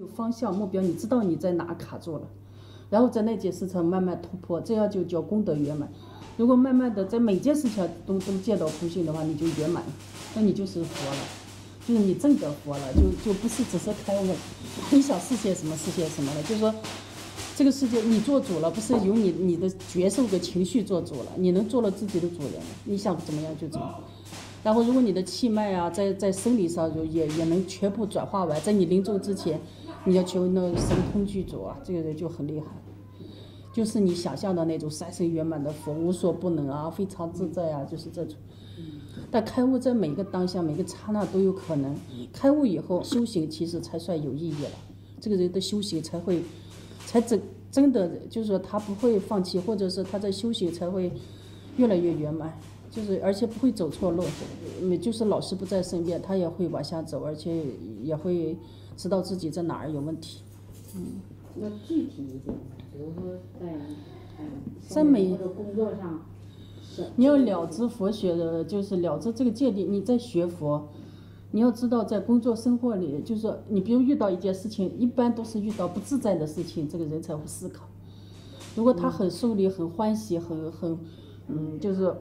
有方向目标，你知道你在哪卡住了，然后在那件事情慢慢突破，这样就叫功德圆满。如果慢慢的在每件事情都见到空性的话，你就圆满，那你就是佛了，就是你正得佛了，就不是只是开悟，你想实现什么实现什么了，就是说。 这个世界你做主了，不是由你的觉受跟情绪做主了，你能做了自己的主人，你想怎么样就怎么样。然后，如果你的气脉啊，在生理上也能全部转化完，在你临终之前，你要求那神通具足啊，这个人就很厉害，就是你想象的那种三身圆满的佛，无所不能啊，非常自在啊，就是这种。但开悟在每个当下、每个刹那都有可能。开悟以后，修行其实才算有意义了，这个人的修行才会。 才真的就是说，他不会放弃，或者是他在修行才会越来越圆满，就是而且不会走错路，就是老师不在身边，他也会往下走，而且也会知道自己在哪儿有问题。嗯，那具体一点，比如说在每个工作上，你要了知佛学的，就是了知这个界定，你在学佛。 你要知道，在工作生活里，就是说，你比如遇到一件事情，一般都是遇到不自在的事情，这个人才会思考。如果他很受力、很欢喜、就是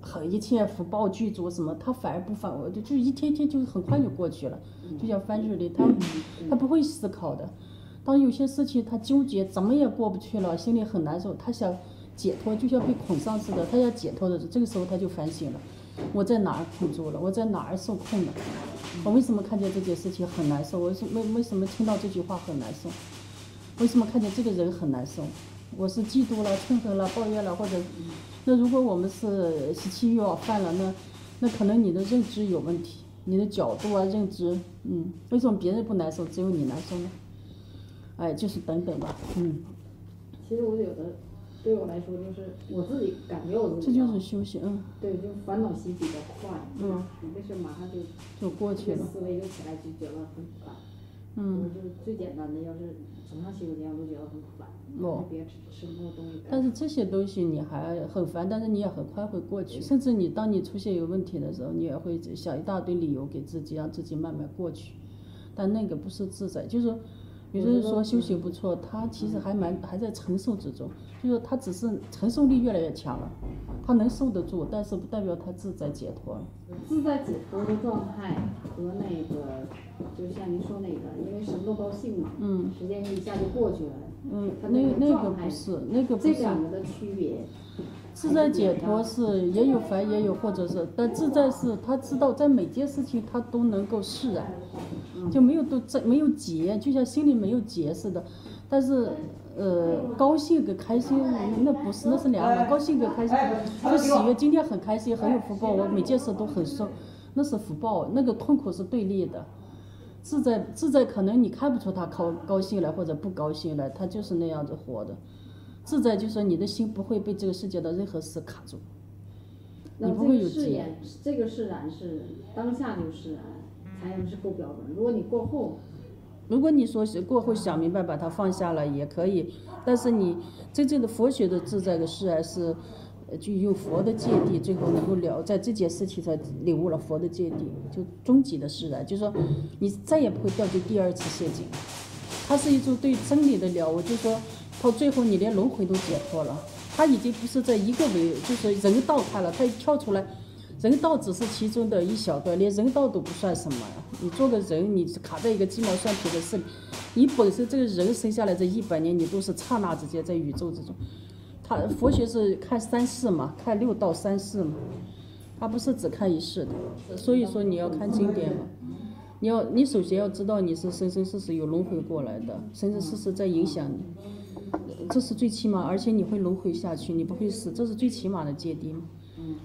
很一切福报具足什么，他反而不反我，就一天天就很快就过去了，就像翻日历，他不会思考的。当有些事情他纠结，怎么也过不去了，心里很难受，他想解脱，就像被捆上似的，他要解脱的时候，这个时候他就反省了。 我在哪儿困住了？我在哪儿受控了？我为什么看见这件事情很难受？为什么听到这句话很难受？为什么看见这个人很难受？我是嫉妒了、嗔恨了、抱怨了，或者……那如果我们是习气又要犯了，那可能你的认知有问题，你的角度啊、认知，为什么别人不难受，只有你难受呢？哎，就是等等吧，其实我有的。 对我来说，就是我自己感觉我自己。这就是修行。对，就烦恼习比较快。没事，马上就过去了。思维就起来，就觉得很烦。就是最简单的，要是怎么修炼都觉得很烦。别吃那么多东西。但是这些东西你还很烦，但是你也很快会过去。甚至你当你出现有问题的时候，你也会想一大堆理由给自己，让自己慢慢过去。但那个不是自在，就是。 有的人说修行不错，他其实还在承受之中，就是他只是承受力越来越强了，他能受得住，但是不代表他自在解脱。自在解脱的状态和那个，就像您说那个，因为什么都高兴嘛，时间一下就过去了，那个不是，这两个的区别。自在解脱是也有烦也有，或者是，但自在是他知道在每件事情他都能够释然。 就没有结，就像心里没有结似的。但是，高兴跟开心那不是，那是两个。高兴跟开心，就喜悦。今天很开心，很有福报，我每件事都很受，那是福报。那个痛苦是对立的。自在，可能你看不出他高兴了或者不高兴了，他就是那样子活的。自在就是你的心不会被这个世界的任何事卡住，你不会有结。这个释然是当下就释然。 还是够标准。如果你过后，如果你说是过后想明白把它放下了也可以，但是你真正的佛学的自在的释然是，就用佛的见地，最后能够了在这件事情上领悟了佛的见地，就终极的释然，就是说你再也不会掉进第二次陷阱。它是一种对真理的了悟，就是说到最后你连轮回都解脱了，它已经不是在一个就是人道它了，它跳出来。 人道只是其中的一小段，连人道都不算什么呀。你做个人，你卡在一个鸡毛蒜皮的事里，你本身这个人生下来这100年，你都是刹那之间在宇宙之中。他佛学是看三世嘛，看6道3世嘛，他不是只看一世的。所以说你要看经典嘛，你首先要知道你是生生世世有轮回过来的，生生世世在影响你，这是最起码，而且你会轮回下去，你不会死，这是最起码的界定嘛。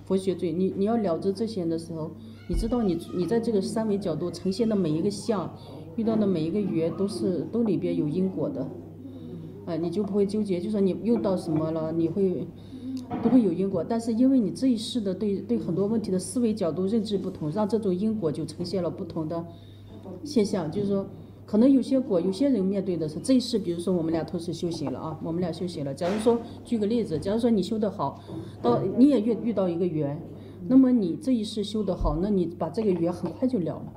佛学最，你要了知这些的时候，你知道你在这个三维角度呈现的每一个像，遇到的每一个缘都里边有因果的，哎，你就不会纠结，就说你又到什么了，你会都会有因果，但是因为你这一世的对很多问题的思维角度认知不同，让这种因果就呈现了不同的现象，就是说。 可能有些人面对的是这一世，比如说我们俩同时修行了啊，我们俩修行了。假如说举个例子，假如说你修得好，你也遇到一个缘，那么你这一世修得好，那你把这个缘很快就了了。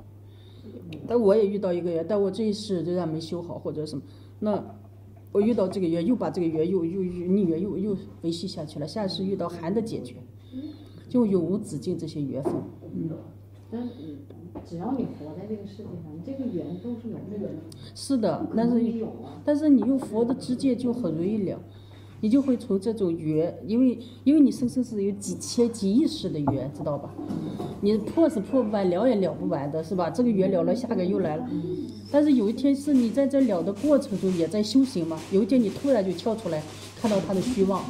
但我也遇到一个月，但我这一世仍然没修好或者什么，那我遇到这个月又把这个月又逆月又维系下去了，下世遇到寒的解决，就永无止境这些缘分。嗯，但只要你活在这个世界上，这个缘都是有的。是的，但是你用佛的知见就很容易了，你就会从这种缘，因为你生生世有几千几亿世的缘，知道吧？你破是破不完，了也了不完的，是吧？这个缘了了，下个又来了。但是有一天是你在这了的过程中也在修行嘛，有一天你突然就跳出来，看到他的虚妄，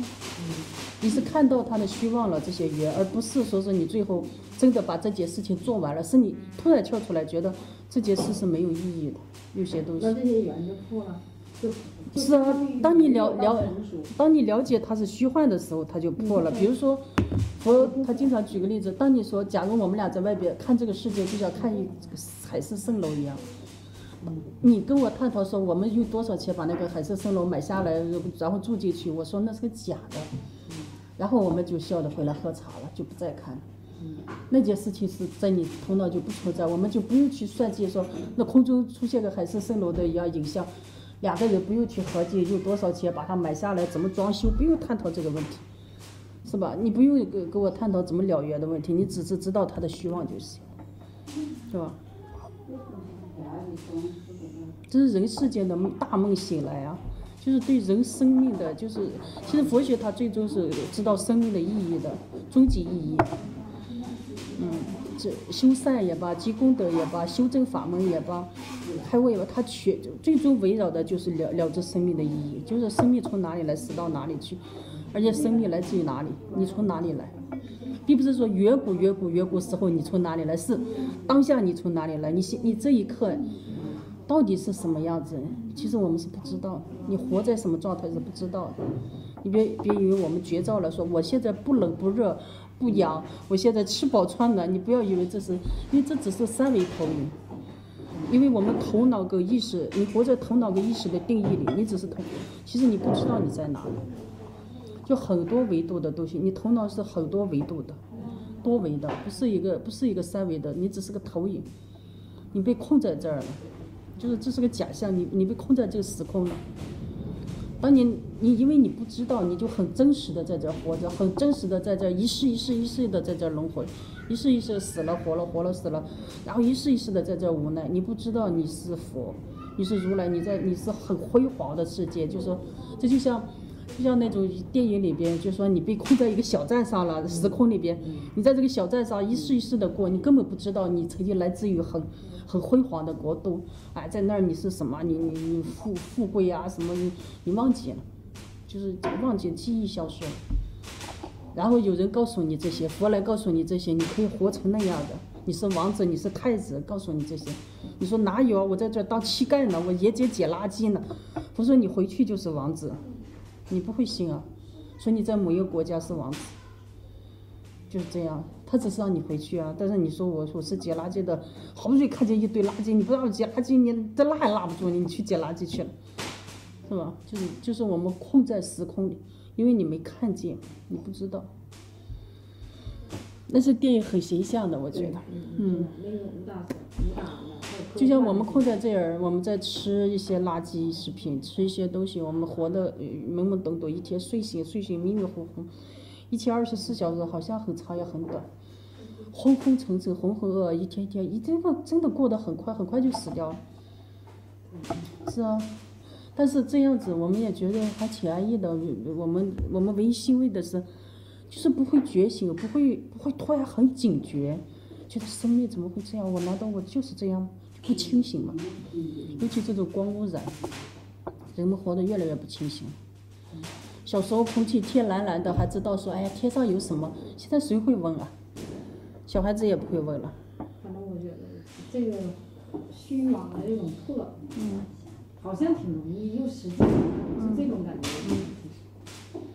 你是看到他的虚妄了这些缘，而不是说是你最后真的把这件事情做完了，是你突然跳出来觉得这件事是没有意义的，有些东西。那这些缘就破了。是啊，当你了解它是虚幻的时候，它就破了。比如说，他经常举个例子，当你说，假如我们俩在外边看这个世界，就像看一海市蜃楼一样，你跟我探讨说我们用多少钱把那个海市蜃楼买下来，然后住进去，我说那是个假的，然后我们就笑着回来喝茶了，就不再看了。那件事情是在你头脑就不存在，我们就不用去算计说那空中出现个海市蜃楼的一样影像。两个人不用去合计用多少钱把它买下来，怎么装修，不用探讨这个问题，是吧？你不用跟我探讨怎么了缘的问题，你只是知道他的虚妄就行，是吧？这是人世间的大梦醒来啊，就是对人生命的，就是其实佛学它最终是知道生命的意义的终极意义。修善也罢，积功德也罢，修正法门也罢，开悟也罢，它最终围绕的就是了知生命的意义，就是生命从哪里来，死到哪里去，而且生命来自于哪里，你从哪里来，并不是说远古时候你从哪里来，是当下你从哪里来，你这一刻到底是什么样子，其实我们是不知道的，你活在什么状态是不知道的。你别以为我们绝招了，说我现在不冷不热不痒，我现在吃饱穿暖，你不要以为这是，因为这只是三维投影，因为我们头脑跟意识，你活在头脑跟意识的定义里，你只是头，其实你不知道你在哪里，就很多维度的东西，你头脑是很多维度的，多维的，不是一个三维的，你只是个投影，你被困在这儿了，就是这是个假象，你被困在这个时空了。当你因为你不知道，你就很真实的在这活着，很真实的在这一世的在这轮回，一世一世死了活了，活了死了，然后一世一世的在这无奈，你不知道你是佛，你是如来，你是很辉煌的世界，就是说这就像那种电影里边，就是说你被困在一个小站上了，时空里边，你在这个小站上一世一世的过，你根本不知道你曾经来自于很辉煌的国度，哎，在那儿你是什么？你富贵啊什么？你忘记了，就是忘记，记忆消失了。然后有人告诉你这些，佛来告诉你这些，你可以活成那样的，你是王子，你是太子，告诉你这些，你说哪有？我在这当乞丐呢，我解垃圾呢。佛说你回去就是王子。你不会信啊，所以你在某一个国家是王子，就是这样。他只是让你回去啊，但是你说我是捡垃圾的，好不容易看见一堆垃圾，你不让我捡垃圾，你这拉也拉不住你，你去捡垃圾去了，是吧？就是我们困在时空里，因为你没看见，你不知道。那是电影很形象的，我觉得，就像我们困在这儿，我们在吃一些垃圾食品，吃一些东西，我们活得懵懵懂懂，一天睡醒迷迷糊糊，一天24小时好像很长也很短，昏昏沉沉浑浑噩，一天真的过得很快就死掉了。是啊，但是这样子我们也觉得还挺安逸的。我们唯一欣慰的是，就是不会觉醒，不会突然很警觉，觉得生命怎么会这样？我难道我就是这样？不清醒嘛，尤其这种光污染，人们活得越来越不清醒。小时候空气天蓝蓝的，还知道说，哎呀，天上有什么？现在谁会问啊？小孩子也不会问了。反正我觉得这个虚妄的这种破，好像挺容易又实际，是这种感觉。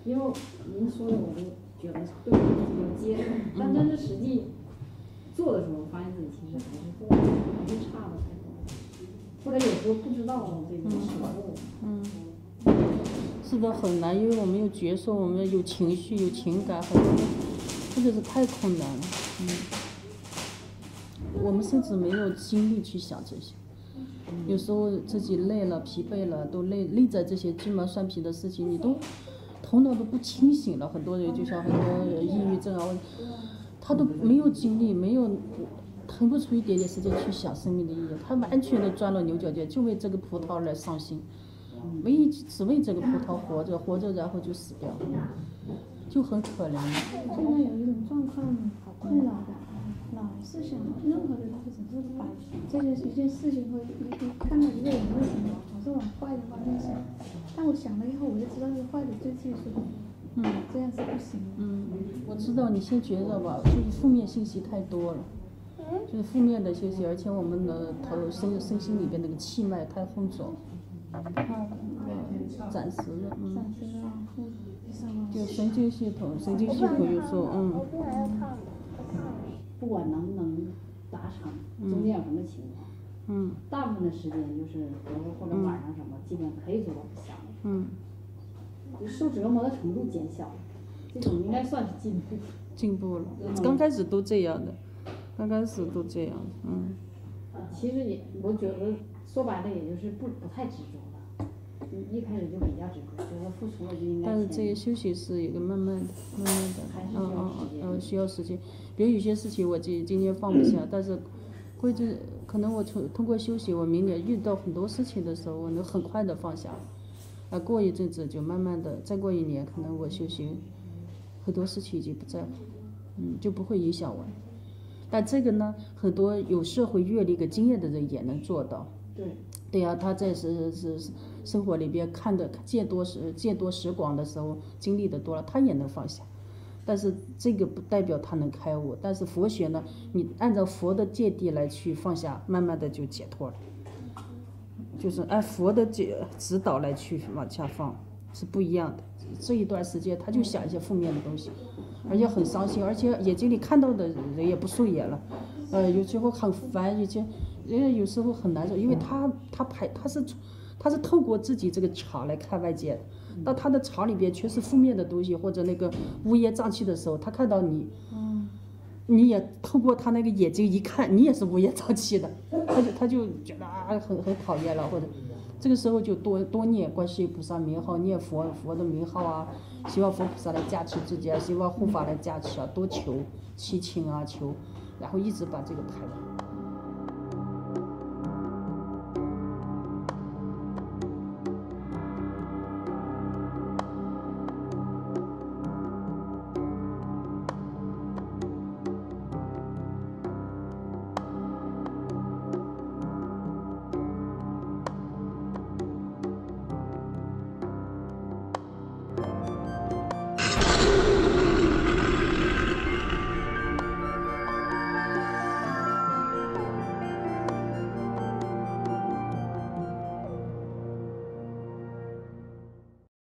因为您说的，我都觉得对我有接受，但真是实际。做的时候发现自己其实还是差的太多，或者有时候不知道这个尺度。是的，很难，因为我们有角色，我们有情绪，有情感，很多，这个是太困难了。我们甚至没有精力去想这些。有时候自己累了、疲惫了，都累在这些鸡毛蒜皮的事情，你都头脑都不清醒了。很多人就像很多抑郁症啊，他都没有精力，没有腾不出一点点时间去想生命的意义，他完全的钻了牛角尖，就为这个葡萄而伤心，只为这个葡萄活着，活着然后就死掉了，就很可怜。现在有一种状况好困扰的，老是想任何的事情，就把这件一件事情和一看到一个人为什么老是往坏的方面想，但我想了以后，我就知道是坏的对自己是不好。这样是不行的。我知道你先觉得吧，就是负面信息太多了，就是负面的信息，而且我们的头身心里边那个气脉太封锁，暂时的，就神经系统就说，不管能不能达成，中间有什么情况，大部分的时间就是比如说或者晚上什么，基本可以做到不想，受折磨的程度减小，这种应该算是进步。进步了，刚开始都这样的，其实也，我觉得说白了，也就是不太执着了，一开始就比较执着，觉得付出了就应该。但是这个休息是一个慢慢的，还是需要时间。比如有些事情我今天放不下，但是估计可能我通过休息，我明年遇到很多事情的时候，我能很快的放下。啊，过一阵子就慢慢的，再过一年，可能我休息，很多事情已经不在乎，就不会影响我。但这个呢，很多有社会阅历和经验的人也能做到。对呀，他在生活里边见多识广的时候，经历的多了，他也能放下。但是这个不代表他能开悟。但是佛学呢，你按照佛的见地来去放下，慢慢的就解脱了。就是按佛的指导来去往下放是不一样的。这一段时间他就想一些负面的东西，而且很伤心，而且眼睛里看到的人也不顺眼了，有时候很烦，有时候很难受，因为他是透过自己这个场来看外界的。当他的场里边全是负面的东西或者那个乌烟瘴气的时候，他看到你，你也透过他那个眼睛一看，你也是乌烟瘴气的，他就觉得很讨厌了，或者这个时候就多念观世音菩萨名号，念佛的名号啊，希望佛菩萨来加持自己啊，希望护法来加持啊，多求祈请啊，然后一直把这个排完。